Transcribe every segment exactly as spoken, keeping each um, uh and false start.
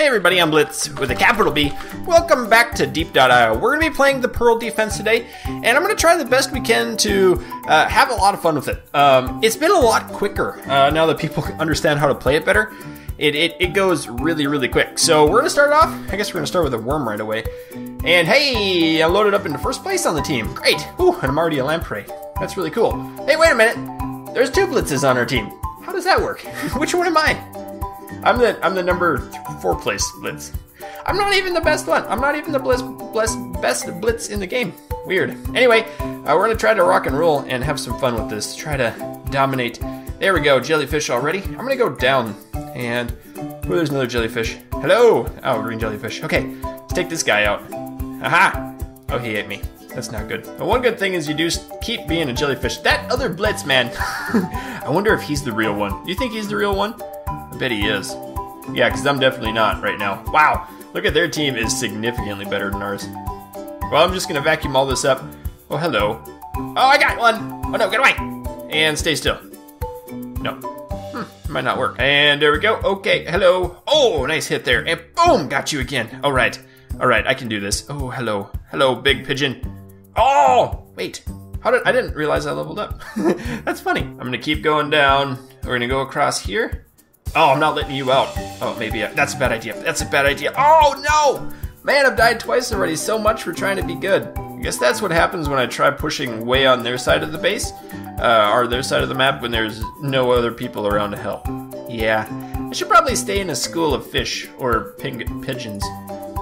Hey everybody, I'm Blitz with a capital B. Welcome back to Deep dot i o. We're going to be playing the Pearl Defense today, and I'm going to try the best we can to uh, have a lot of fun with it. Um, it's been a lot quicker uh, now that people understand how to play it better. It, it, it goes really, really quick. So we're going to start off, I guess we're going to start with a worm right away. And hey, I loaded up into first place on the team. Great. Ooh, and I'm already a lamprey. That's really cool. Hey, wait a minute. There's two Blitzes on our team. How does that work? Which one am I? I'm the I'm the number four place Blitz. I'm not even the best one. I'm not even the bless, bless, best Blitz in the game. Weird. Anyway, uh, we're gonna try to rock and roll and have some fun with this. Try to dominate. There we go. Jellyfish already. I'm gonna go down and oh, there's another jellyfish. Hello. Oh, green jellyfish. Okay, let's take this guy out. Aha. Oh, he ate me. That's not good. But one good thing is you do keep being a jellyfish. That other Blitz man. I wonder if he's the real one. You think he's the real one? I bet he is. Yeah, because I'm definitely not right now. Wow, look at their team is significantly better than ours. Well, I'm just going to vacuum all this up. Oh, hello. Oh, I got one. Oh, no, get away. And stay still. No. Hmm, might not work. And there we go. Okay, hello. Oh, nice hit there. And boom, got you again. All right. All right, I can do this. Oh, hello. Hello, big pigeon. Oh, wait. How did I didn't realize I leveled up. That's funny. I'm going to keep going down. We're going to go across here. Oh, I'm not letting you out. Oh, maybe I, that's a bad idea. That's a bad idea. Oh, no! Man, I've died twice already. So much for trying to be good. I guess that's what happens when I try pushing way on their side of the base, uh, or their side of the map when there's no other people around to help. Yeah. I should probably stay in a school of fish or ping pigeons.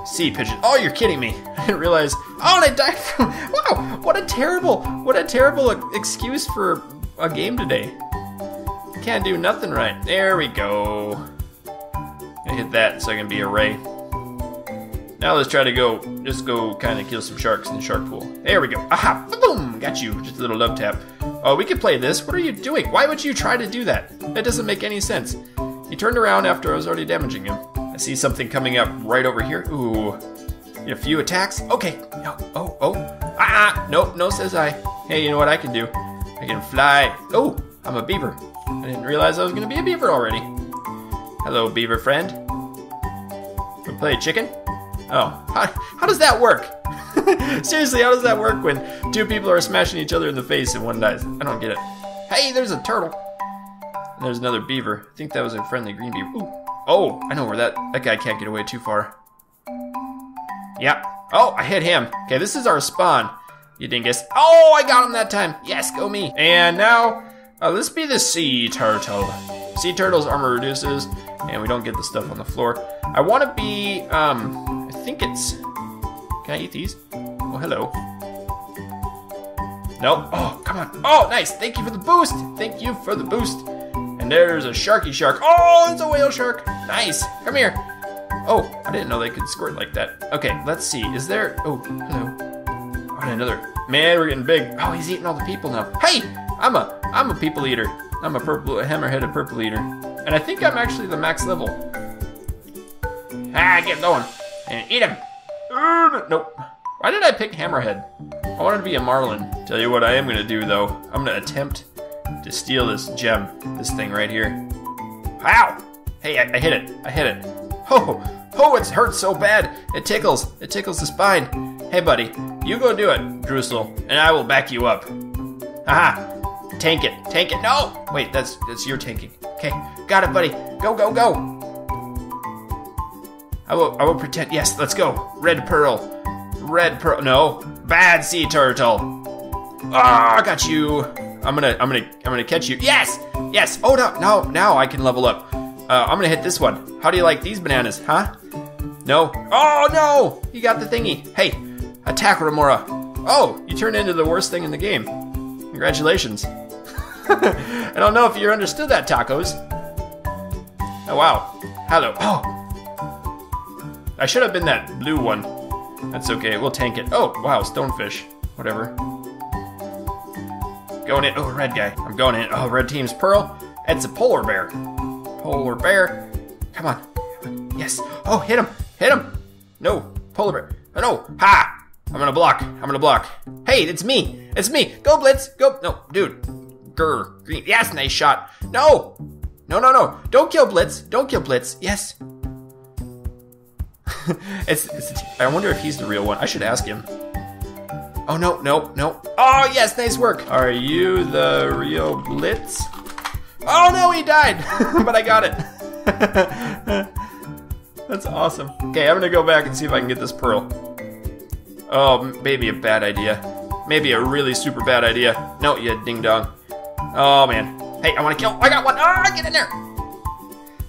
Sea pigeon. Oh, you're kidding me. I didn't realize. Oh, and I died from... Wow, what a terrible, what a terrible excuse for a game today. Can't do nothing right. There we go. I hit that so I can be a ray. Now let's try to go, just go kind of kill some sharks in the shark pool. There we go. Aha! Boom! Got you. Just a little love tap. Oh, we could play this. What are you doing? Why would you try to do that? That doesn't make any sense. He turned around after I was already damaging him. I see something coming up right over here. Ooh. A few attacks. Okay. No. Oh, oh. Ah! Nope. No, says I. Hey, you know what I can do? I can fly. Oh! I'm a beaver. I didn't realize I was going to be a beaver already. Hello, beaver friend. We play chicken? Oh, how, how does that work? Seriously, how does that work when two people are smashing each other in the face and one dies? I don't get it. Hey, there's a turtle. And there's another beaver. I think that was a friendly green beaver. Ooh. Oh, I know where that, that guy can't get away too far. Yeah. Oh, I hit him. Okay, this is our spawn, you dingus. Oh, I got him that time. Yes, go me. And now... Uh, let's be the sea turtle. Sea turtle's armor reduces, and we don't get the stuff on the floor. I want to be, um, I think it's... Can I eat these? Oh, hello. Nope. Oh, come on. Oh, nice. Thank you for the boost. Thank you for the boost. And there's a sharky shark. Oh, it's a whale shark. Nice. Come here. Oh, I didn't know they could squirt like that. Okay, let's see. Is there... Oh, hello. Oh, another... Man, we're getting big. Oh, he's eating all the people now. Hey! I'm a, I'm a people eater. I'm a purple, a hammer-headed purple eater. And I think I'm actually the max level. Ah, get going. And eat him. Mm, nope. Why did I pick hammerhead? I wanted to be a marlin. Tell you what I am gonna do though. I'm gonna attempt to steal this gem, this thing right here. Ow! Hey, I, I hit it, I hit it. Oh, oh, it's hurt so bad. It tickles, it tickles the spine. Hey buddy, you go do it, Droozle, and I will back you up. Aha! Tank it, tank it. No, wait, that's that's your tanking. Okay, got it, buddy. Go, go, go. I will, I will pretend. Yes, let's go. Red pearl, red pearl. No, bad sea turtle. Ah, oh, I got you. I'm gonna, I'm gonna, I'm gonna catch you. Yes, yes. Oh no, no, now I can level up. Uh, I'm gonna hit this one. How do you like these bananas, huh? No. Oh no, you got the thingy. Hey, attack Remora. Oh, you turned into the worst thing in the game. Congratulations. I don't know if you understood that, tacos. Oh, wow. Hello. Oh. I should have been that blue one. That's okay. We'll tank it. Oh, wow. Stonefish. Whatever. Going in. Oh, red guy. I'm going in. Oh, red team's pearl. It's a polar bear. Polar bear. Come on. Yes. Oh, hit him. Hit him. No. Polar bear. Oh, no. Ha. I'm gonna block. I'm gonna block. Hey, it's me. It's me. Go, Blitz. Go. No, dude. Grr. Green. Yes, nice shot. No. No, no, no. Don't kill Blitz. Don't kill Blitz. Yes. it's, it's. I wonder if he's the real one. I should ask him. Oh, no, no, no. Oh, yes, nice work. Are you the real Blitz? Oh, no, he died, but I got it. That's awesome. Okay, I'm gonna go back and see if I can get this pearl. Oh, maybe a bad idea. Maybe a really super bad idea. No, you ding-dong. Oh, man. Hey, I wanna kill. I got one. Ah, get in there.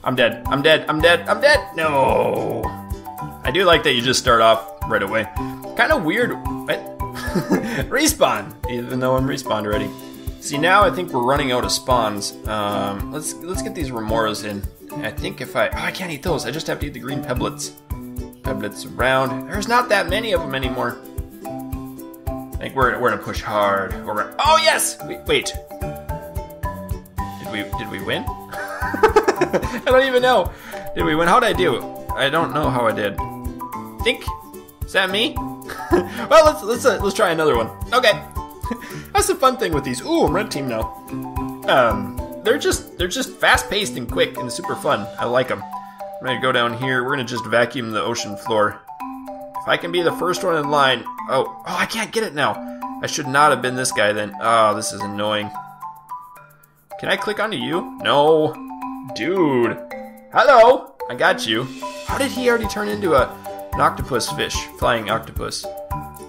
I'm dead. I'm dead. I'm dead. I'm dead. No. I do like that you just start off right away. Kind of weird. What? Respawn. Even though I'm respawned already. See, now I think we're running out of spawns. Um, let's let's get these remoras in. I think if I... Oh, I can't eat those. I just have to eat the green pebblets. Pebblets around. There's not that many of them anymore. I think we're, we're gonna push hard. We're gonna, oh, yes! Wait, wait. Did we, did we win? I don't even know. Did we win? How'd I do? I don't know how I did. Think? Is that me? Well, let's, let's, uh, let's try another one. Okay. That's the fun thing with these. Ooh, I'm red team now. Um... They're just they're just fast-paced and quick and super fun. I like them. I'm gonna go down here. We're gonna just vacuum the ocean floor. If I can be the first one in line. Oh, oh, I can't get it now. I should not have been this guy then. Oh, this is annoying. Can I click onto you? No, dude. Hello. I got you. How did he already turn into a an octopus fish? Flying octopus.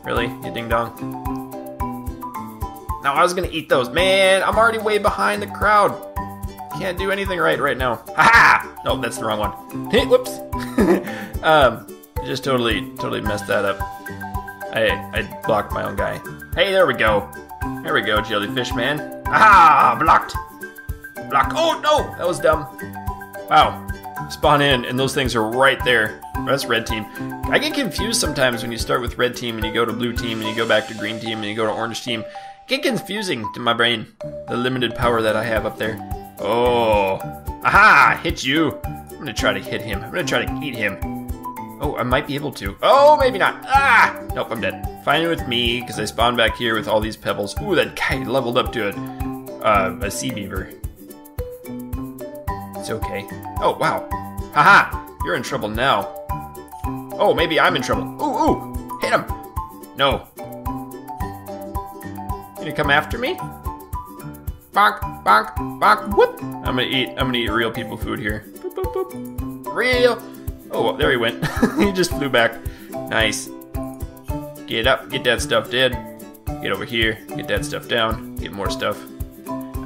Really? You ding dong. Now I was gonna eat those. Man, I'm already way behind the crowd. Can't do anything right right now. Ha ha! No, that's the wrong one. Hey, whoops. um, just totally, totally messed that up. I, I blocked my own guy. Hey, there we go. There we go, jellyfish man. Ah, blocked. Block. Oh no, that was dumb. Wow. Spawn in, and those things are right there. That's red team. I get confused sometimes when you start with red team and you go to blue team and you go back to green team and you go to orange team. Get confusing to my brain, the limited power that I have up there. Oh, aha, hit you. I'm gonna try to hit him. I'm gonna try to eat him. Oh, I might be able to. Oh, maybe not. Ah, nope, I'm dead. Fine with me, because I spawned back here with all these pebbles. Ooh, that guy leveled up to a, uh, a sea beaver. It's okay. Oh, wow. Haha, you're in trouble now. Oh, maybe I'm in trouble. Ooh, ooh, hit him. No. Gonna come after me? Bonk, bonk, bonk, whoop! I'm gonna eat, I'm gonna eat real people food here. Boop, boop, boop. Real! Oh, well, there he went. He just flew back. Nice. Get up, get that stuff dead. Get over here, get that stuff down, get more stuff.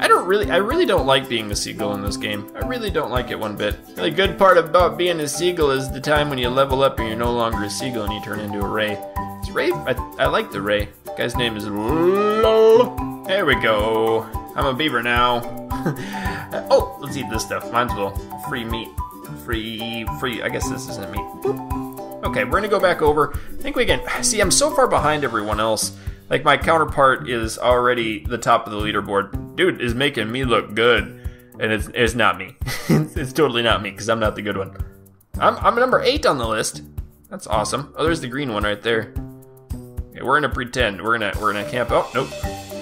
I don't really, I really don't like being the seagull in this game. I really don't like it one bit. The good part about being a seagull is the time when you level up and you're no longer a seagull and you turn into a ray. It's ray, I, I like the ray. Guy's name is Lolo. There we go. I'm a beaver now. Oh, let's eat this stuff. Mine's well. Free meat. Free, free. I guess this isn't meat. Boop. Okay, we're gonna go back over. I think we can. See, I'm so far behind everyone else. Like, my counterpart is already the top of the leaderboard. Dude is making me look good. And it's, it's not me. it's, it's totally not me, because I'm not the good one. I'm, I'm number eight on the list. That's awesome. Oh, there's the green one right there. Okay, we're gonna pretend. We're gonna we're gonna camp. Oh nope.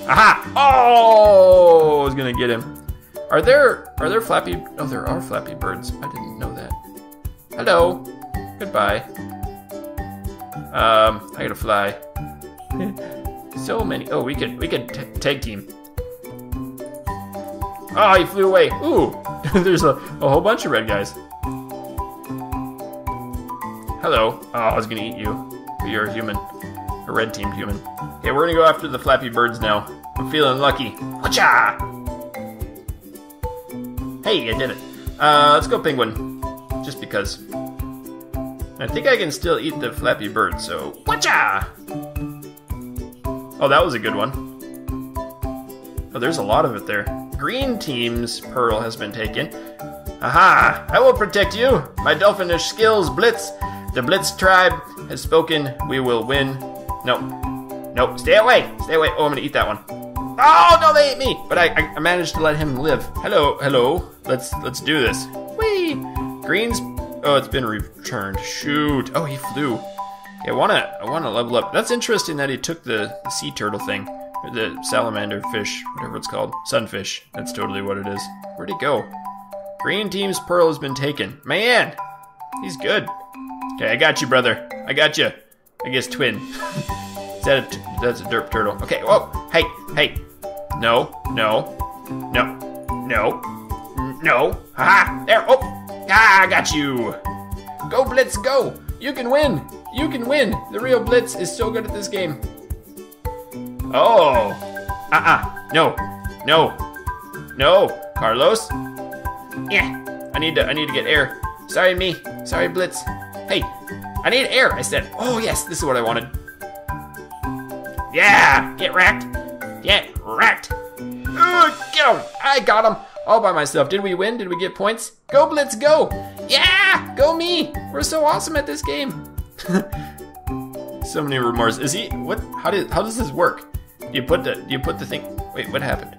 Aha! Oh, I was gonna get him. Are there are there flappy? Oh, there are flappy birds. I didn't know that. Hello. Goodbye. Um, I gotta fly. So many. Oh, we could we could t tag team. Oh, he flew away. Ooh, there's a a whole bunch of red guys. Hello. Oh, I was gonna eat you. You're a human. A red-teamed human. Okay, we're gonna go after the flappy birds now. I'm feeling lucky. Whatcha? Hey, I did it. Uh, let's go penguin. Just because. I think I can still eat the flappy bird, so... Whatcha? Oh, that was a good one. Oh, there's a lot of it there. Green team's pearl has been taken. Aha! I will protect you! My dolphinish skills, Blitz! The Blitz tribe has spoken. We will win. No, no, stay away, stay away. Oh, I'm gonna eat that one. Oh no, they ate me. But I, I, I managed to let him live. Hello, hello. Let's, let's do this. Whee! Greens. Oh, it's been returned. Shoot. Oh, he flew. Okay, I wanna, I wanna level up. That's interesting that he took the, the sea turtle thing, or the salamander fish, whatever it's called, sunfish. That's totally what it is. Where'd he go? Green team's pearl has been taken. Man, he's good. Okay, I got you, brother. I got you. I guess twin. Is that a t that's a derp turtle. Okay, whoa. Hey, hey. No, no, no, no, no. Haha, there. Oh, ah, I got you. Go, Blitz, go. You can win. You can win. The real Blitz is so good at this game. Oh. Uh-uh. No. No. No. Carlos? Yeah. I need to I need to get air. Sorry, me. Sorry, Blitz. Hey, I need air, I said. Oh, yes, this is what I wanted. Yeah, get wrecked. Get wrecked. Ugh, get him. I got him all by myself. Did we win? Did we get points? Go, Blitz, go. Yeah, go me. We're so awesome at this game. So many remorse. Is he, what, how, did, how does this work? Do you put the, do you put the thing, wait, what happened?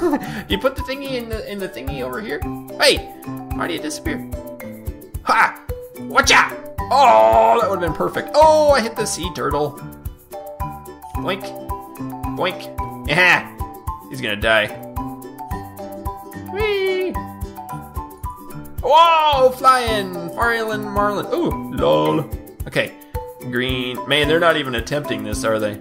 Do you put the thingy in the, in the thingy over here? Wait, why do you disappear? Ha! Watcha! Oh, that would have been perfect. Oh, I hit the sea turtle. Boink. Boink. Yeah. He's gonna die. Whee! Whoa! Flying! Marlin, Marlin. Ooh, lol. Okay. Green. Man, they're not even attempting this, are they?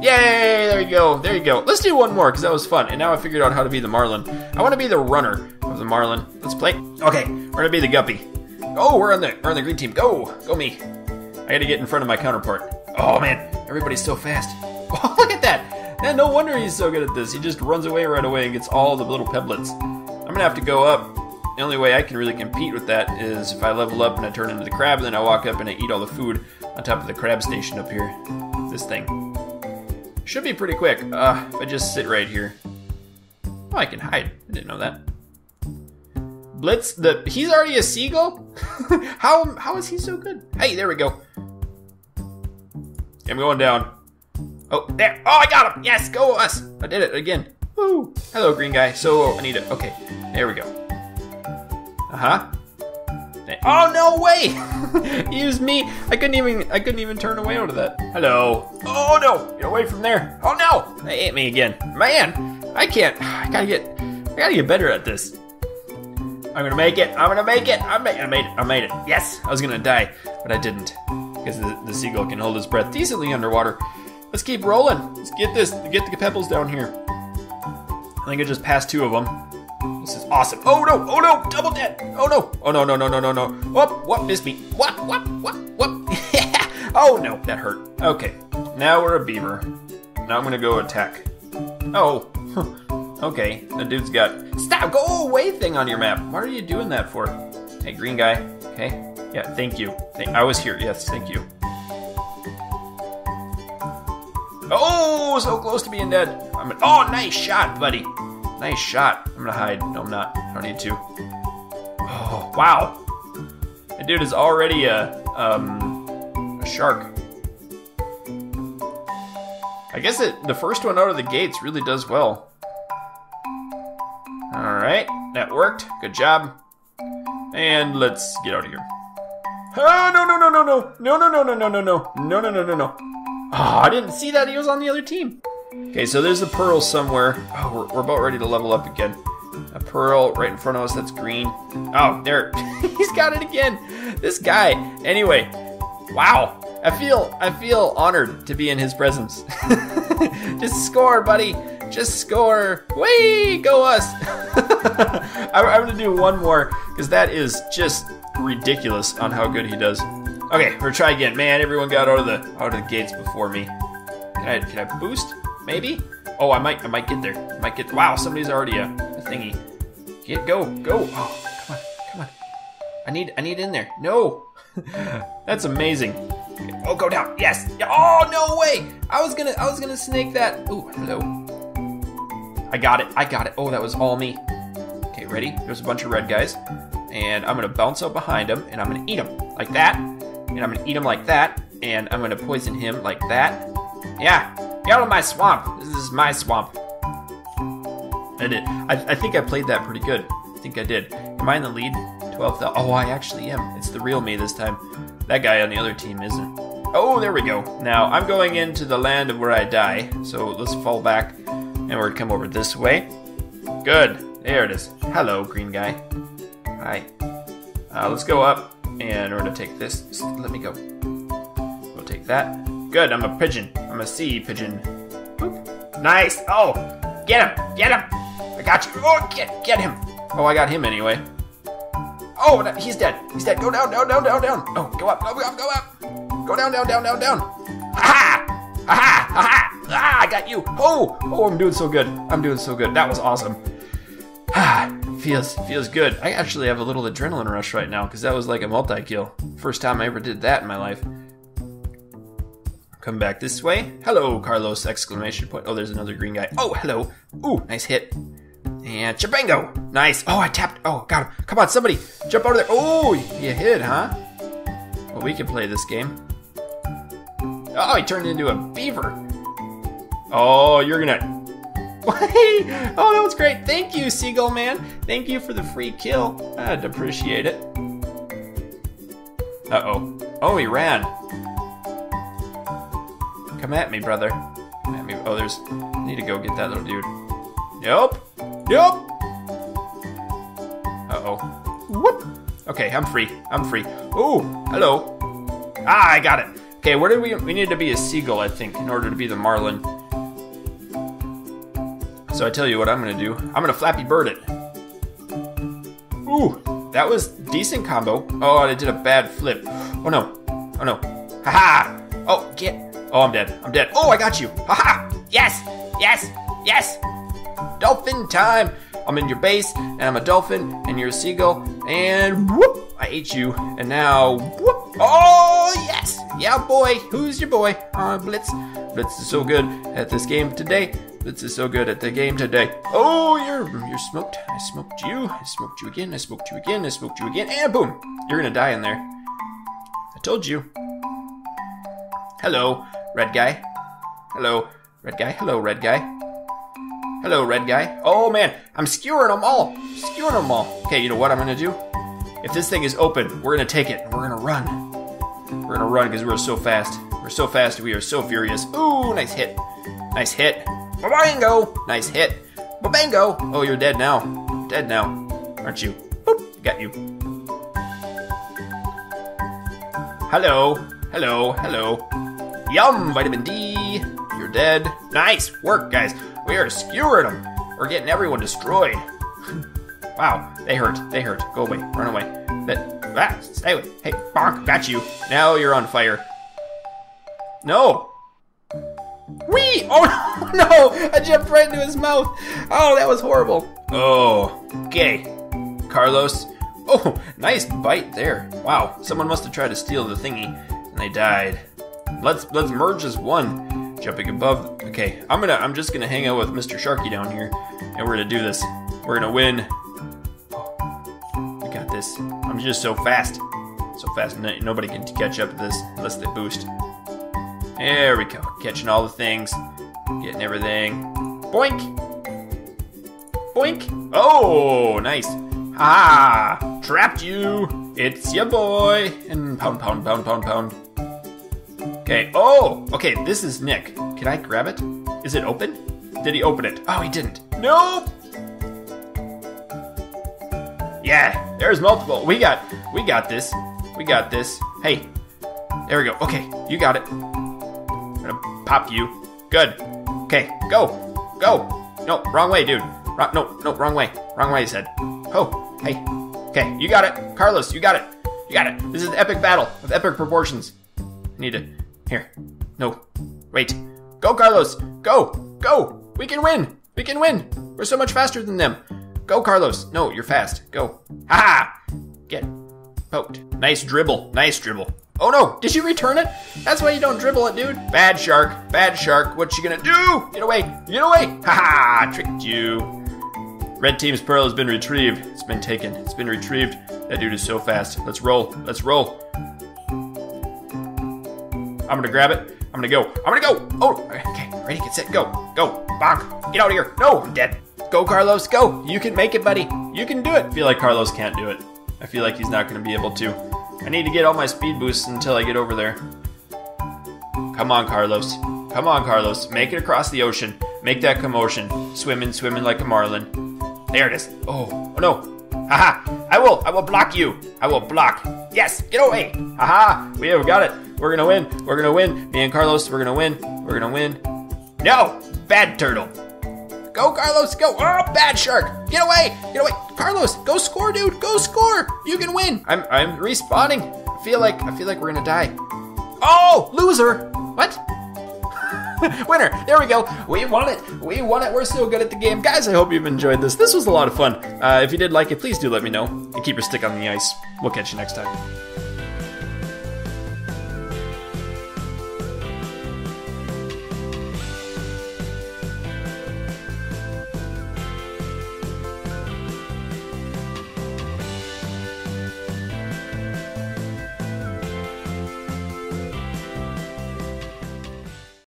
Yay! There you go. There you go. Let's do one more, because that was fun. And now I figured out how to be the Marlin. I want to be the runner of the Marlin. Let's play. Okay, we're gonna be the Guppy. Oh, we're on the we're on the green team. Go, go me. I gotta get in front of my counterpart. Oh man, everybody's so fast. Oh, look at that. Man, no wonder he's so good at this. He just runs away right away and gets all the little pebblets. I'm gonna have to go up. The only way I can really compete with that is if I level up and I turn into the crab, and then I walk up and I eat all the food on top of the crab station up here. This thing. Should be pretty quick. Uh, if I just sit right here. Oh, I can hide. I didn't know that. Blitz, the he's already a seagull? how how is he so good? Hey, there we go. I'm going down. Oh, there. Oh, I got him. Yes, go us. I did it again. Woo. Hello, green guy. So I need it. Okay, there we go. Uh-huh. Oh, no way. Use me. I couldn't even I couldn't even turn away out of that. Hello. Oh no. Get away from there. Oh no. They ate me again. Man, I can't. I gotta get I gotta get better at this. I'm gonna make it, I'm gonna make it, I'm I made it, I made it. Yes, I was gonna die, but I didn't. Because the, the seagull can hold his breath decently underwater. Let's keep rolling. Let's get this, get the pebbles down here. I think I just passed two of them. This is awesome. Oh no, oh no, double dead. Oh no, oh no, no, no, no, no, no. Whoop, whoop, missed me. Whoop, whoop, whoop, whoop. Oh no, that hurt. Okay, now we're a beaver. Now I'm gonna go attack. Oh, okay, the dude's got stop go away thing on your map. What are you doing that for? Hey, green guy. Okay. Yeah, thank you. Thank I was here. Yes, thank you. Oh, so close to being dead. I'm oh, nice shot, buddy. Nice shot. I'm gonna hide. No, I'm not. I don't need to. Oh, wow. That dude is already a um a shark. I guess it the first one out of the gates really does well. All right, that worked. Good job. And let's get out of here. Oh, no, no, no, no, no. No, no, no, no, no, no, no. No, no, no, no, no. Oh, I didn't see that. He was on the other team. Okay, so there's the pearl somewhere. Oh, we're, we're about ready to level up again. A pearl right in front of us. That's green. Oh, there. He's got it again. This guy. Anyway, wow. I feel, I feel honored to be in his presence. Just score, buddy. Just score. Whee! Go us! I'm gonna do one more, because that is just ridiculous on how good he does. Okay, we're try again. Man, everyone got out of the out of the gates before me. Can I can I boost? Maybe? Oh, I might I might get there. I might get wow, somebody's already a, a thingy. Get go, go. Oh, come on, come on. I need I need in there. No. That's amazing. Okay. Oh, go down. Yes! Oh no way! I was gonna I was gonna snake that. Ooh, hello. I got it, I got it. Oh, that was all me. Okay, ready? There's a bunch of red guys. And I'm gonna bounce up behind him, and I'm gonna eat him like that. And I'm gonna eat him like that. And I'm gonna poison him like that. Yeah, get out of my swamp. This is my swamp. I did. I, I think I played that pretty good. I think I did. Am I in the lead? twelve thousand. Oh, I actually am. It's the real me this time. That guy on the other team isn't. Oh, there we go. Now, I'm going into the land of where I die. So let's fall back. And we're gonna come over this way. Good. There it is. Hello, green guy. Hi. Uh, let's go up. And we're gonna take this. Just let me go. We'll take that. Good, I'm a pigeon. I'm a sea pigeon. Boop. Nice. Oh, get him, get him. I got you. Oh, get, get him. Oh, I got him anyway. Oh, he's dead. He's dead. Go down, down, down, down, down. Oh, go up, go up, go up. Go down, down, down, down, down. Ha ha, ha ha, ha. I got you. Oh, oh, I'm doing so good. I'm doing so good. That was awesome. Ah, feels feels good. I actually have a little adrenaline rush right now because that was like a multi-kill. First time I ever did that in my life. Come back this way. Hello, Carlos! Exclamation point. Oh, there's another green guy. Oh, hello. Ooh, nice hit. And chabango. Nice. Oh, I tapped. Oh, got him. Come on, somebody. Jump over there. Oh, you hit, huh? Well, we can play this game. Oh, he turned into a beaver. Oh, you're gonna... Oh, that was great. Thank you, Seagull Man. Thank you for the free kill. I'd appreciate it. Uh-oh. Oh, he ran. Come at me, brother. Come at me. Oh, there's... I need to go get that little dude. Nope. Nope. Uh-oh. Whoop. Okay, I'm free. I'm free. Ooh, hello. Ah, I got it. Okay, where did we... We need to be a seagull, I think, in order to be the marlin. So I tell you what I'm gonna do. I'm gonna Flappy Bird it. Ooh, that was decent combo. Oh, I did a bad flip. Oh no, oh no. Haha! -ha. Oh, get. Oh, I'm dead, I'm dead. Oh, I got you, haha! -ha. Yes, yes, yes! Dolphin time! I'm in your base, and I'm a dolphin, and you're a seagull, and whoop, I ate you, and now whoop. Oh, yes, yeah boy, who's your boy? Uh, Blitz, Blitz is so good at this game today. Blitz is so good at the game today. Oh, you're you're smoked. I smoked you. I smoked you again. I smoked you again. I smoked you again. And boom, you're gonna die in there. I told you. Hello, red guy. Hello, red guy. Hello, red guy. Hello, red guy. Oh man, I'm skewering them all. I'm skewering them all. Okay, you know what I'm gonna do? If this thing is open, we're gonna take it. We're gonna run. We're gonna run because we're so fast. We're so fast. We are so furious. Ooh, nice hit. Nice hit. Ba-bango! Nice hit. Ba-bango! Oh, you're dead now. Dead now. Aren't you? Boop! Got you. Hello. Hello. Hello. Yum! Vitamin D. You're dead. Nice work, guys. We are skewering them. We're getting everyone destroyed. Wow. They hurt. They hurt. Go away. Run away. But, ah, stay away. Hey, bonk. Got you. Now you're on fire. No! Wee! Oh no! I jumped right into his mouth. Oh, that was horrible. Oh, okay. Carlos. Oh, nice bite there. Wow, someone must have tried to steal the thingy, and they died. Let's let's merge as one. Jumping above. Okay, I'm gonna I'm just gonna hang out with Mister Sharky down here, and we're gonna do this. We're gonna win. Oh, I got this. I'm just so fast, so fast. Nobody can catch up to this unless they boost. There we go, catching all the things, getting everything. Boink! Boink! Oh, nice. Ah, trapped you. It's your boy. And pound, pound, pound, pound, pound. Okay, oh, okay, this is Nick. Can I grab it? Is it open? Did he open it? Oh, he didn't. Nope! Yeah, there's multiple. We got, we got this. We got this. Hey, there we go. Okay, you got it. Pop you. Good. Okay, go. Go. No, wrong way, dude. Wrong, no, no, wrong way. Wrong way, he said. Oh, hey. Okay, you got it. Carlos, you got it. You got it. This is an epic battle of epic proportions. I need to... Here. No. Wait. Go, Carlos. Go. Go. We can win. We can win. We're so much faster than them. Go, Carlos. No, you're fast. Go. Ha ha. Get poked. Nice dribble. Nice dribble. Oh no, did you return it? That's why you don't dribble it, dude. Bad shark, bad shark, what you gonna do? Get away, get away! Ha ha, tricked you. Red team's pearl has been retrieved. It's been taken, it's been retrieved. That dude is so fast. Let's roll, let's roll. I'm gonna grab it, I'm gonna go, I'm gonna go! Oh, okay, ready, get set, go, go, bonk, get out of here. No, I'm dead. Go, Carlos, go, you can make it, buddy. You can do it. I feel like Carlos can't do it. I feel like he's not gonna be able to. I need to get all my speed boosts until I get over there. Come on, Carlos. Come on, Carlos. Make it across the ocean. Make that commotion. Swimming, swimming like a marlin. There it is. Oh, oh no. Haha. I will, I will block you. I will block. Yes, get away. Haha, we have got it. We're gonna win, we're gonna win. Me and Carlos, we're gonna win, we're gonna win. No, bad turtle. Go, Carlos, go. Oh, bad shark. Get away, get away. Carlos, go score, dude, go score. You can win. I'm, I'm respawning. I feel like, I feel like we're gonna die. Oh, loser. What? Winner, there we go. We won it, we won it. We're so good at the game. Guys, I hope you've enjoyed this. This was a lot of fun. Uh, if you did like it, please do let me know. And keep your stick on the ice. We'll catch you next time.